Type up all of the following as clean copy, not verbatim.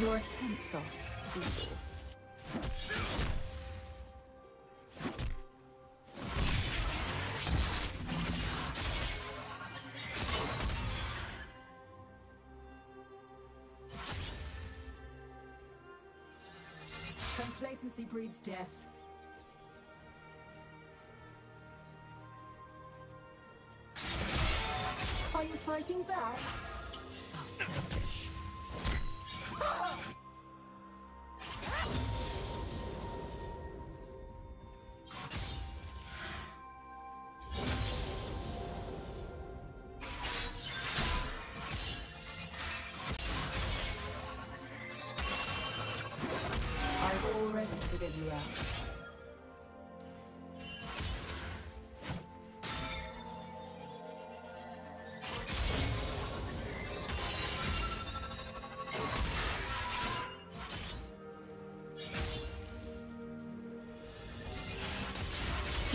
Your tinsel sealed. Complacency breeds death. Are you fighting back? How selfish. I've already figured you out.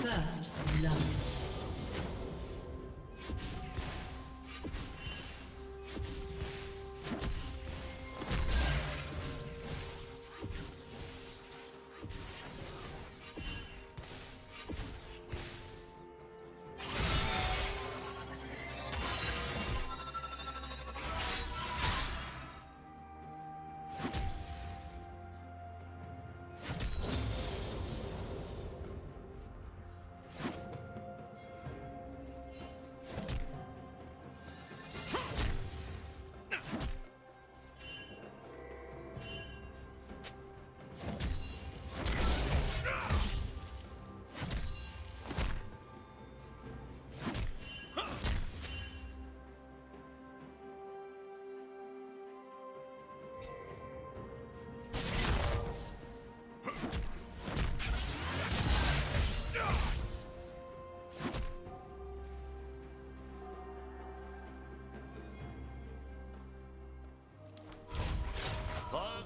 First love.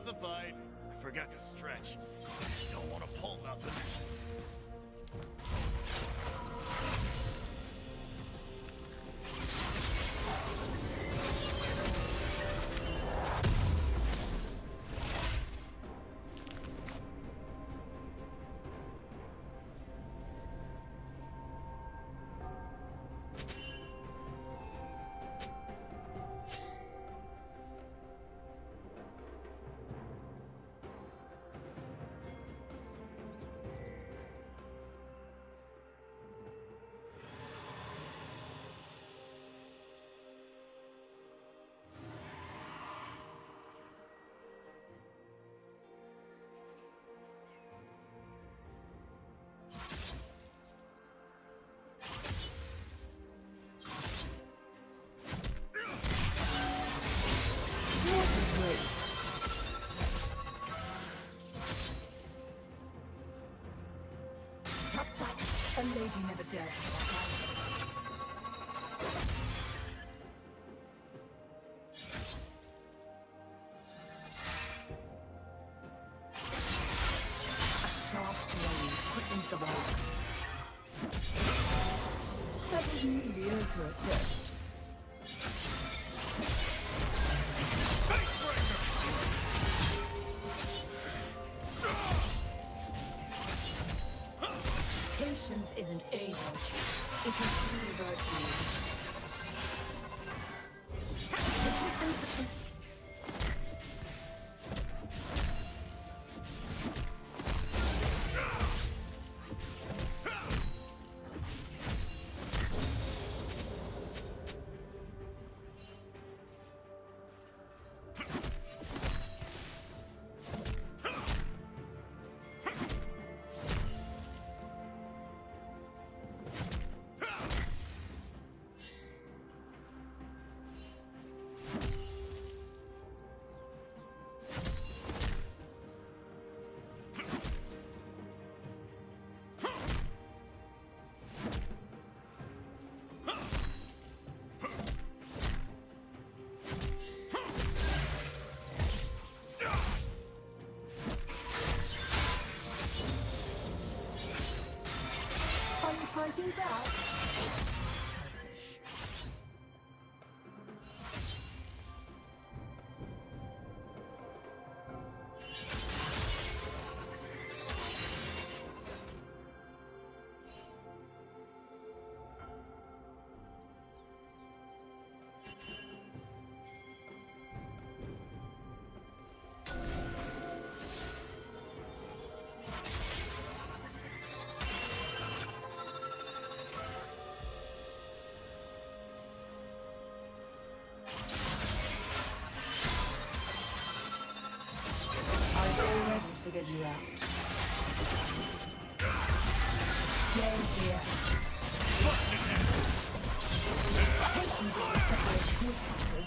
The fight. I forgot to stretch. I don't want to pull nothing. A lady never dared. A sharp blade quickens the walk. That was mediocre at best. Isn't able. It is true virtue. The difference between Cartoons out.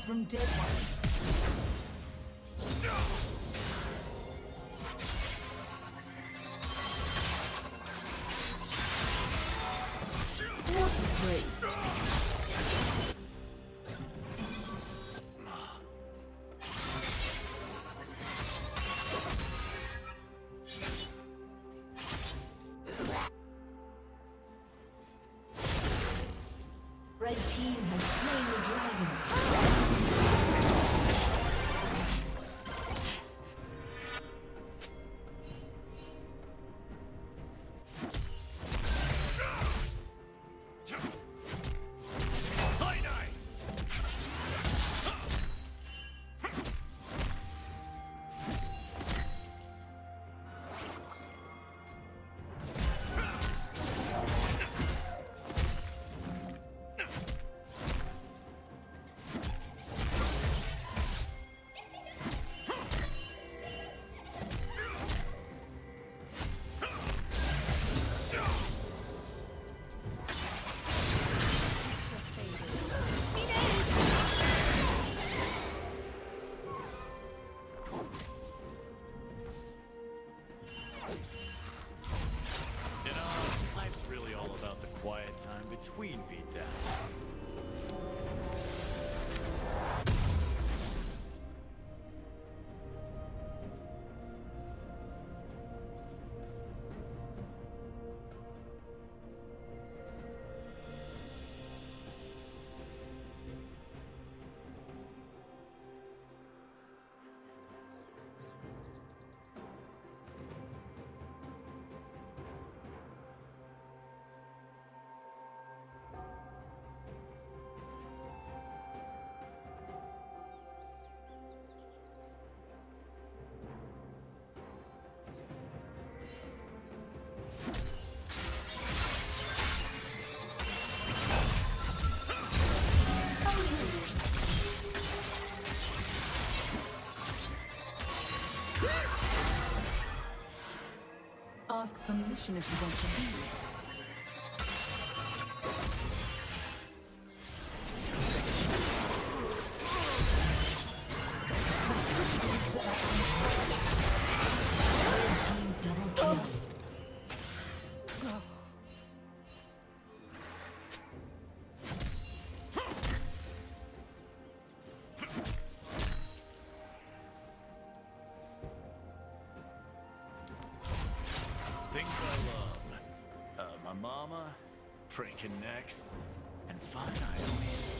From dead ones. Red team has slain the dragon. Between beatdowns. Ask permission if you want to leave. Prank and next, and fun items.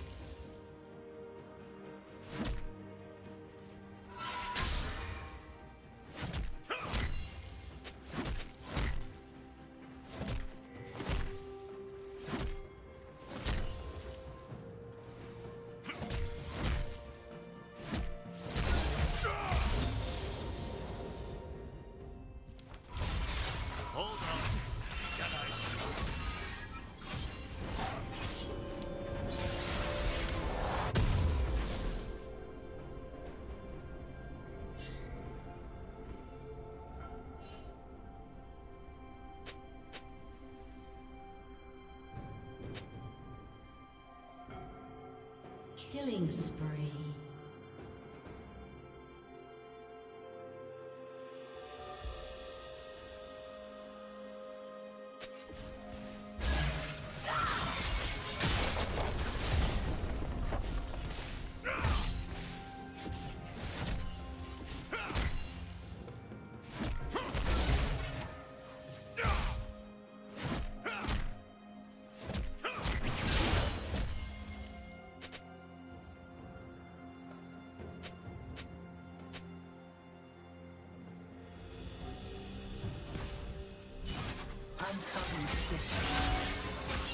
Killing spree.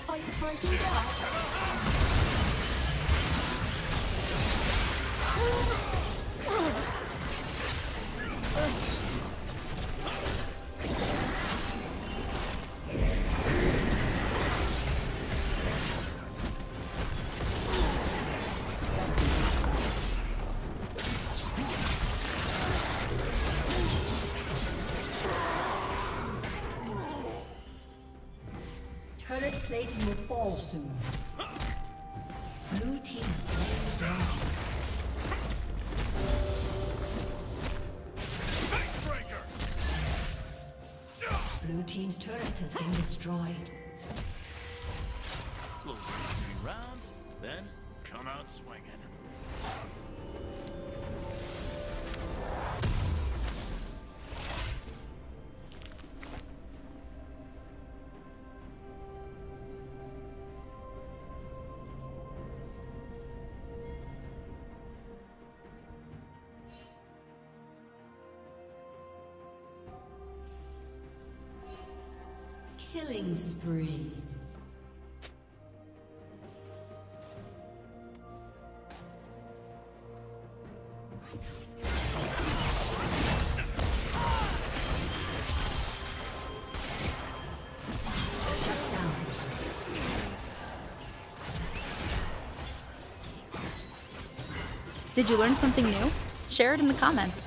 Are you breaking down? Plating will fall soon. Blue team slain down. Blue team's turret has been destroyed. We'll win 3 rounds, then come out swinging. Killing spree. Did you learn something new? Share it in the comments.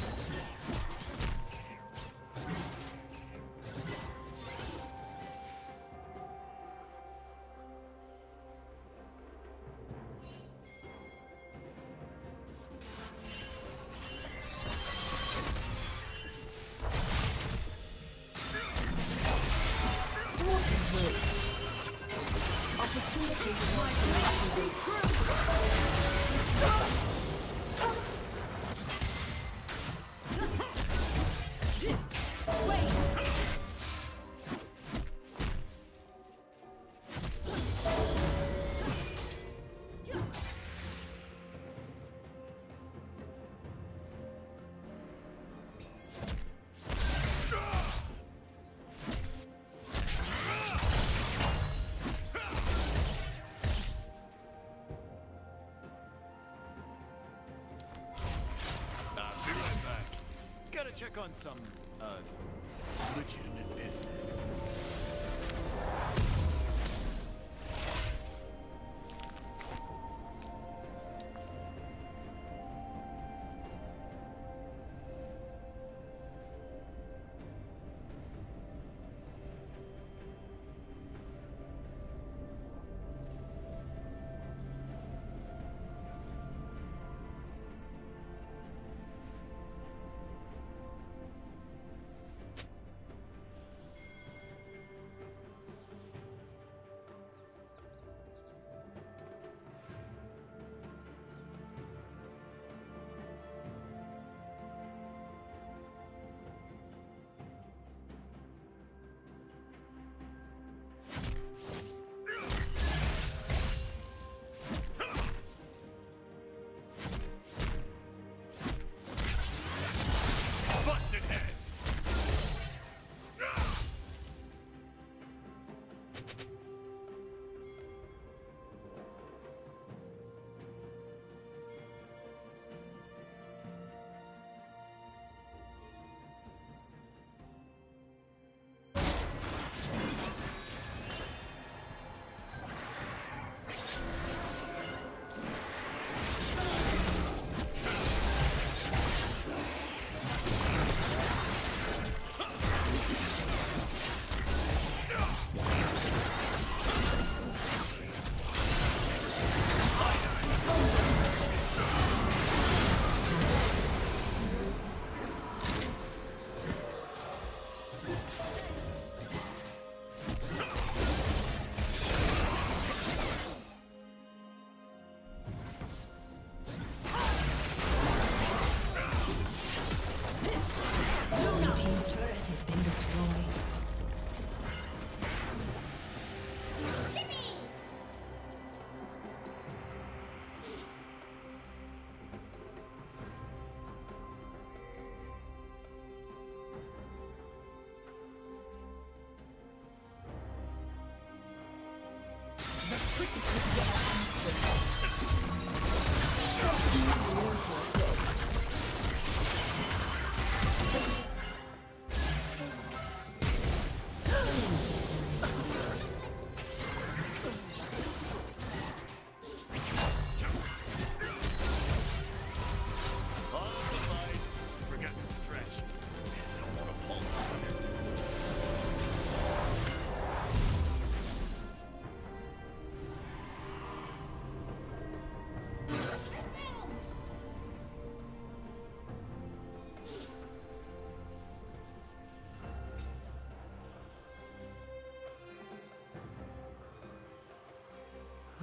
Check on some legitimate business.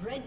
Red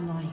Like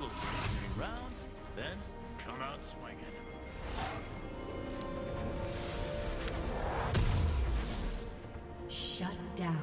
We'll do 3 rounds, then come out swinging. Shut down.